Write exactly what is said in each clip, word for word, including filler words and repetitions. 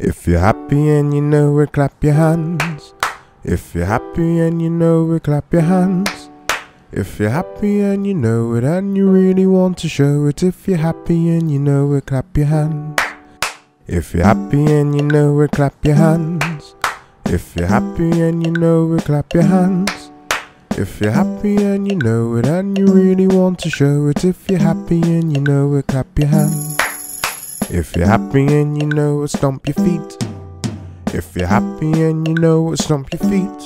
If you're happy and you know it, clap your hands. If you're happy and you know it, clap your hands. If you're happy and you know it, and you really want to show it. If you're happy and you know it, clap your hands. If you're happy and you know it, clap your hands. If you're happy and you know it, clap your hands. If you're happy and you know it, and you really want to show it. If you're happy and you know it, clap your hands. If you're happy and you know it, stomp your feet. If you're happy and you know it, stomp your feet.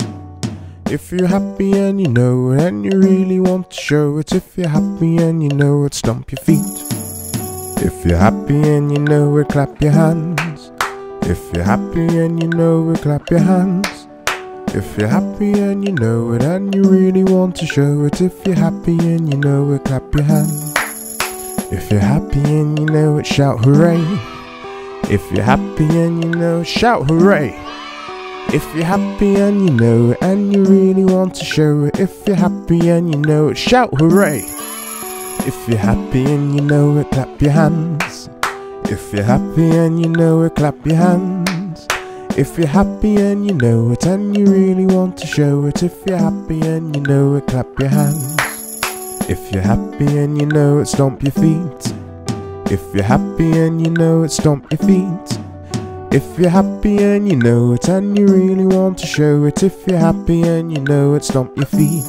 If you're happy and you know it, and you really want to show it. If you're happy and you know it, stomp your feet. If you're happy and you know it, clap your hands. If you're happy and you know it, clap your hands. If you're happy and you know it, and you really want to show it. If you're happy and you know it, clap your hands. If you're happy and you know it, shout hooray. If you're happy and you know it, shout hooray. If you're happy and you know it, and you really want to show it. If you're happy and you know it, shout hooray. If you're happy and you know it, clap your hands. If you're happy and you know it, clap your hands. If you're happy and you know it, and you really want to show it. If you're happy and you know it, clap your hands. If you're happy and you know it, stomp your feet. If you're happy and you know it, stomp your feet. If you're happy and you know it, and you really want to show it. If you're happy and you know it, stomp your feet.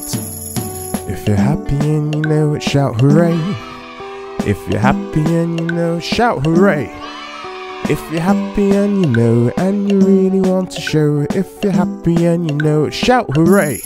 If you're happy and you know it, shout hooray. If you're happy and you know it, shout hooray. If you're happy and you know it, and you really want to show it. If you're happy and you know it, shout hooray.